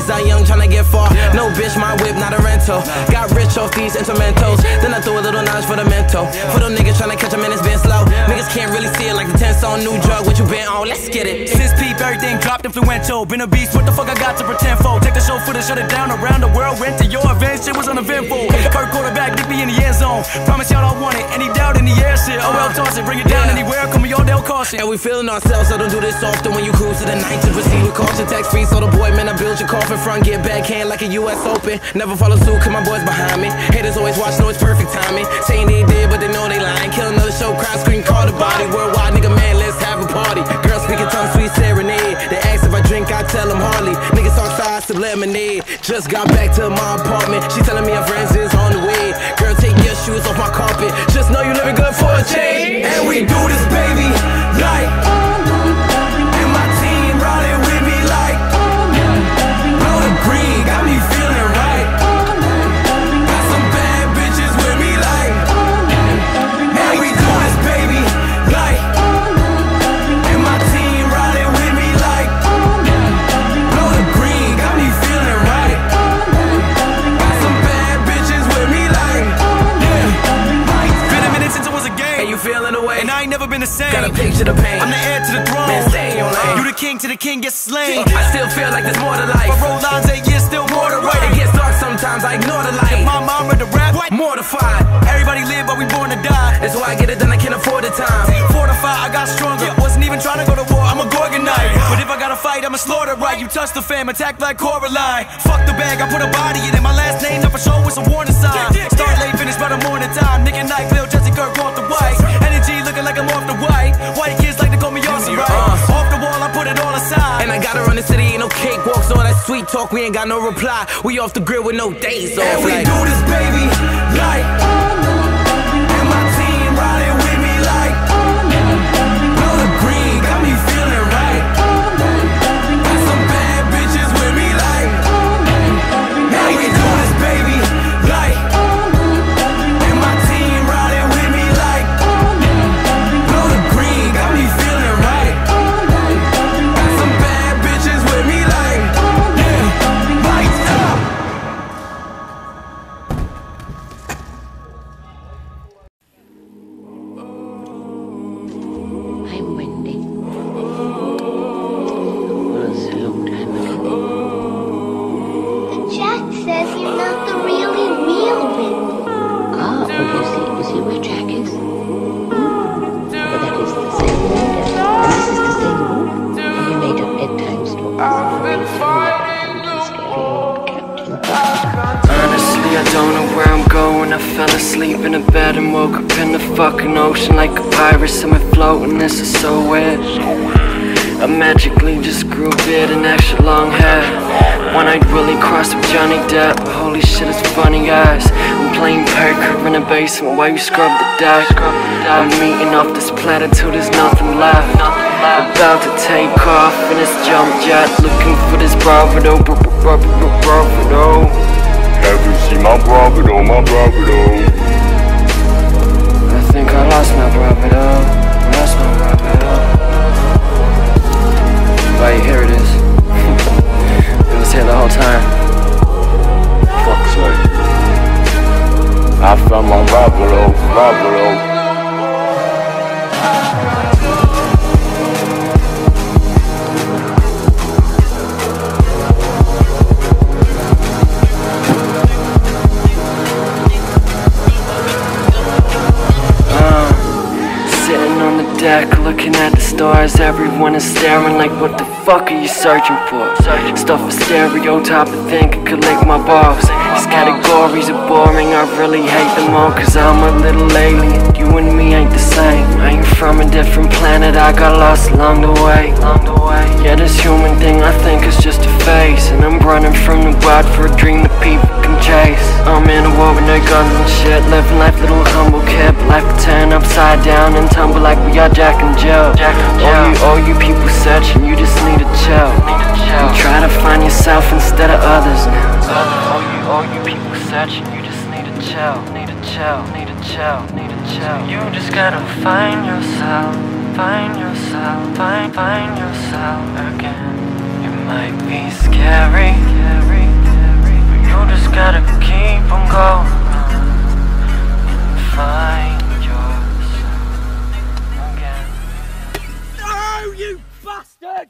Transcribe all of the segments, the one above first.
as I young, tryna get far. No bitch, my whip, not a rental. Got rich off these instrumentals. Then I threw a little knowledge for the mental. For them niggas tryna catch them and it's been slow. Niggas can't really see it like the 10th on. New drug, what you been on? Let's get it. Since peep, everything dropped, influential. Been a beast, what the fuck I got to pretend for? Take the show footage, shut it down around the world. Went to your event, shit was uneventful. Kirk quarterback, dip me in the end zone. Promise y'all I want it, any doubt in the air shit. Oh well, toss it, bring it down anywhere. Come with y'all, they'll caution. And we feeling ourselves, so don't do this often. When you cruise to the night to proceed with caution. Tax free, so the boy, man, I build your coffin. Front, get backhand like a US Open. Never follow suit, cause my boys behind me. Haters always watch, know it's perfect timing. Saying they did, but they know they lying. Kill another show, crowd scream, call the body. Worldwide, nigga, man, let's have a party. Girls speaking tongue, sweet serenade. They ask if I drink, I tell them hardly. Niggas talk size to lemonade. Just got back to my apartment. She telling me her friends is on the way. Girl, take your shoes off my carpet. Just know you living good for a change. And we do this, baby, like the same. Got a picture the pain. I'm the heir to the throne. Man, stay on lane. You the king to the king gets slain. I still feel like there's more to life. My road lines 8 years still more to right. It gets dark sometimes, I ignore the light. If my mom read the rap, what? Mortified. Everybody live but we born to die. That's why I get it done, I can't afford the time. Fortified, I got stronger. Wasn't even trying to go to war, I'm a Gorgonite. But if I gotta fight, I'ma slaughter right. You touch the fam, attack like Coraline. Fuck the bag, I put a body in it. My last name's up for show with some warning sign. Start late, finish by the morning time. Nick and Knight, Lil Jesse, Kirk, Walter White. Energy looking like I'm off the white. White kids like to call me Aussie, right? Off the wall, I put it all aside. And I gotta run the city, ain't no cakewalks. So all that sweet talk, we ain't got no reply. We off the grid with no days off. And we do this, baby, like and my team riding with me like know the green, got me feeling right. Got some bad bitches with me like and we do this, baby, like why you scrub the deck? I'm eating off this platitude, there's nothing left. About to take off in this jump jet, looking for this bravado, bravado. Have you seen my bravado, my bravado? I think I lost my bravado, lost my bravado. Right, here it is. It was here the whole time. Fuck's sake. I found my bravado. Looking at the stars, everyone is staring like what the fuck are you searching for? Stuff a stereotype and think I could lick my balls. These categories are boring, I really hate them all. Cause I'm a little alien, you and me ain't the same. I ain't from a different planet, I got lost along the way. Yeah, this human thing I think is just a phase. And I'm running from the wild for a dream that people can chase. I'm in a war with no guns and shit, living life little humble kid. Life will turn upside down and tumble like we are Jack and Jill. All you people searching, you just need to chill. You try to find yourself instead of others now. All you people searching, you just need to chill. So you just gotta find yourself, find yourself again. It might be scary. gotta keep on going and find yourself again. No, you bastard!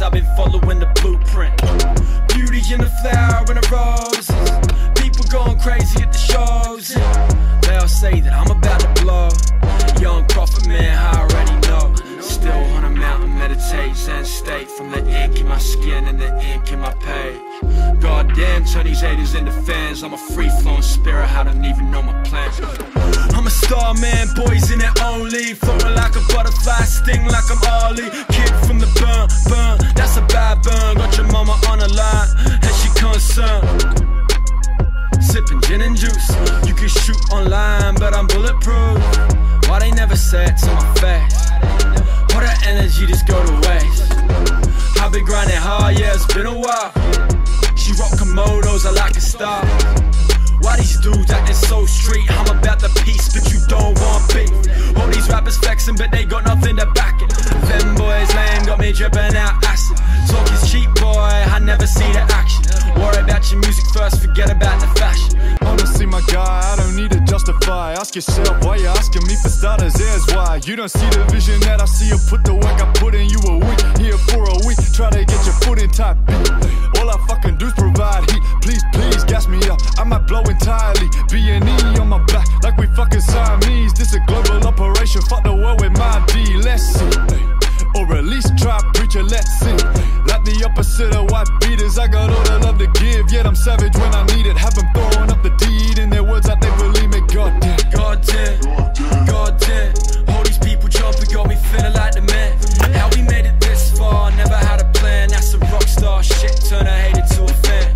I've been following the blueprint. Beauty in the flower and the roses. People going crazy at the shows. They all say that I'm about to blow. Young prophet man, I already know. Still on a mountain, meditate, zen state. From the ink in my skin and the ink in my page. Goddamn, turn these haters into fans. I'm a free-flowing spirit, I don't even know my plans. I'm a star man, boys in their own league. Floating like a butterfly, sting like I'm Ollie. Kid from the burn, that's a bad burn. Got your mama on the line, and she concerned. Sipping gin and juice. You can shoot online, but I'm bulletproof. Why they never said to my face? All that energy just go to waste. I've been grinding hard, yeah, it's been a while. She rock Komodos, I like a star. Why these dudes acting so street? I'm about the peace, but you don't want beef. All these rappers flexing, but they got nothing to back it. Them boys lame, got me dripping out acid. Talk is cheap, boy, I never see the action. Worry about your music first, forget about the fashion. Honestly, my guy, I don't need to justify. Ask yourself, why you asking me for starters? Here's why. You don't see the vision that I see. You put the work I put in, you a week. Here for a week, try to get your foot in tight. All I fucking do is provide heat. Please, please, gas me up, I might blow entirely. B&E on my back, like we fucking Siamese. This a global operation, fuck the world with my D. Let's see, or at least try, preacher, let's see. Like the opposite of white beaters, I got all the love to give, yet I'm savage when I need it. Have them throwing up the deed in their words, I think believe me. Goddamn, goddamn, goddamn. All these people jumping, got me feeling like the man. How we made it this far, never had a plan. That's a rock star shit, turn a hater to a fan.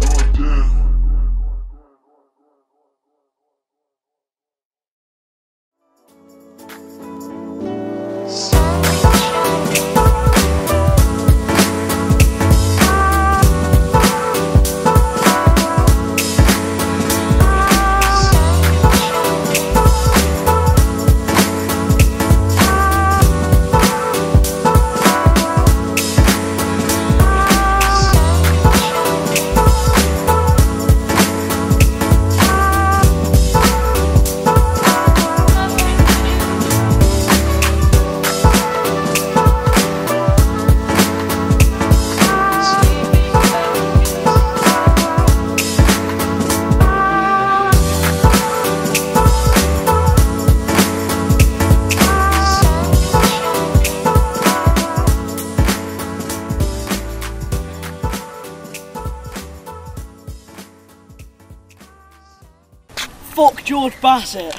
Fuck George Bassett.